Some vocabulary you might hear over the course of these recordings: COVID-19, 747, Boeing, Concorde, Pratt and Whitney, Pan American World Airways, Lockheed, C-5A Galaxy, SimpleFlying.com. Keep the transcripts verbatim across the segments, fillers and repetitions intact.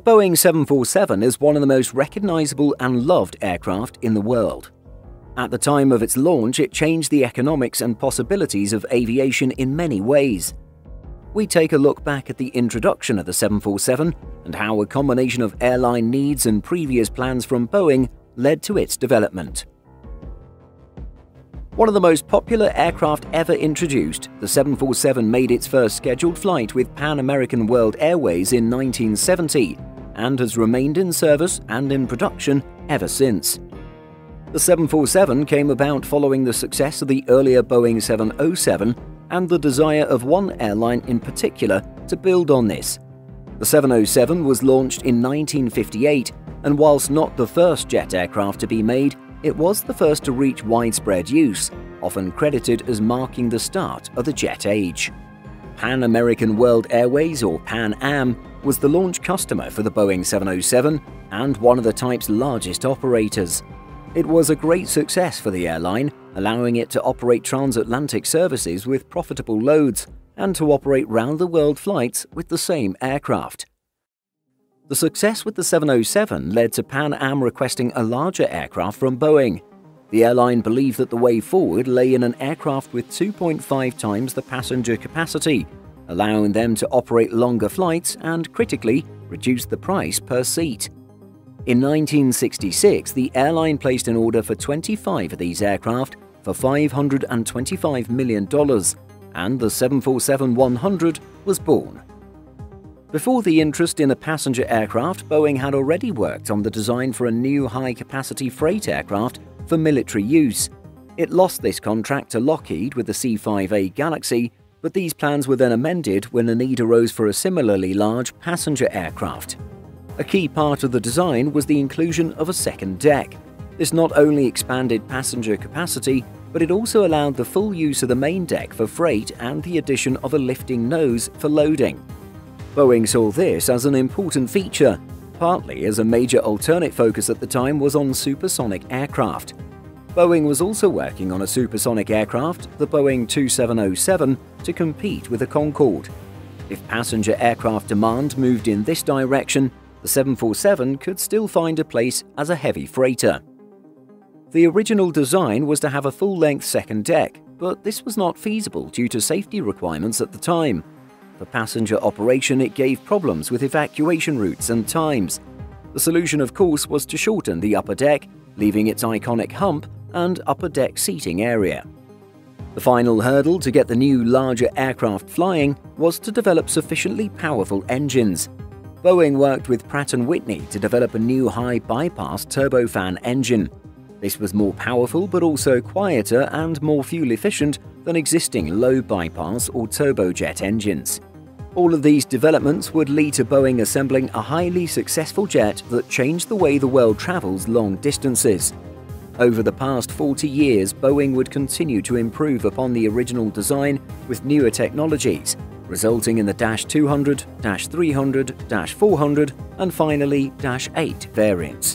The Boeing seven forty-seven is one of the most recognizable and loved aircraft in the world. At the time of its launch, it changed the economics and possibilities of aviation in many ways. We take a look back at the introduction of the seven forty-seven and how a combination of airline needs and previous plans from Boeing led to its development. One of the most popular aircraft ever introduced, the seven forty-seven made its first scheduled flight with Pan American World Airways in nineteen seventy and has remained in service and in production ever since. The seven forty-seven came about following the success of the earlier Boeing seven oh seven and the desire of one airline in particular to build on this. The seven oh seven was launched in nineteen fifty-eight, and whilst not the first jet aircraft to be made, it was the first to reach widespread use, often credited as marking the start of the jet age. Pan American World Airways, or Pan Am, was the launch customer for the Boeing seven oh seven and one of the type's largest operators. It was a great success for the airline, allowing it to operate transatlantic services with profitable loads and to operate round-the-world flights with the same aircraft. The success with the seven oh seven led to Pan Am requesting a larger aircraft from Boeing. The airline believed that the way forward lay in an aircraft with two point five times the passenger capacity, allowing them to operate longer flights and, critically, reduce the price per seat. In nineteen sixty-six, the airline placed an order for twenty-five of these aircraft for five hundred twenty-five million dollars, and the seven forty-seven one hundred was born. Before the interest in a passenger aircraft, Boeing had already worked on the design for a new high-capacity freight aircraft for military use. It lost this contract to Lockheed with the C five A Galaxy, but these plans were then amended when a need arose for a similarly large passenger aircraft. A key part of the design was the inclusion of a second deck. This not only expanded passenger capacity, but it also allowed the full use of the main deck for freight and the addition of a lifting nose for loading. Boeing saw this as an important feature, partly as a major alternate focus at the time was on supersonic aircraft. Boeing was also working on a supersonic aircraft, the Boeing twenty-seven oh seven, to compete with the Concorde. If passenger aircraft demand moved in this direction, the seven forty-seven could still find a place as a heavy freighter. The original design was to have a full-length second deck, but this was not feasible due to safety requirements at the time. For passenger operation, it gave problems with evacuation routes and times. The solution, of course, was to shorten the upper deck, leaving its iconic hump and upper deck seating area. The final hurdle to get the new larger aircraft flying was to develop sufficiently powerful engines. Boeing worked with Pratt and Whitney to develop a new high-bypass turbofan engine. This was more powerful but also quieter and more fuel-efficient than existing low-bypass or turbojet engines. All of these developments would lead to Boeing assembling a highly successful jet that changed the way the world travels long distances. Over the past forty years, Boeing would continue to improve upon the original design with newer technologies, resulting in the dash two hundred, dash three hundred, dash four hundred, and finally dash eight variants.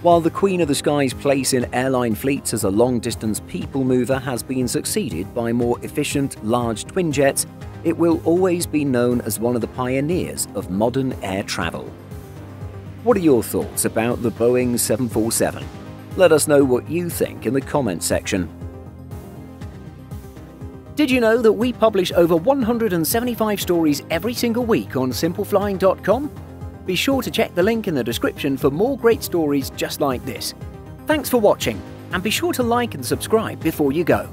While the Queen of the Skies' place in airline fleets as a long-distance people mover has been succeeded by more efficient, large twin jets, it will always be known as one of the pioneers of modern air travel. What are your thoughts about the Boeing seven forty-seven? Let us know what you think in the comments section. Did you know that we publish over one hundred seventy-five stories every single week on Simple Flying dot com? Be sure to check the link in the description for more great stories just like this. Thanks for watching, and be sure to like and subscribe before you go.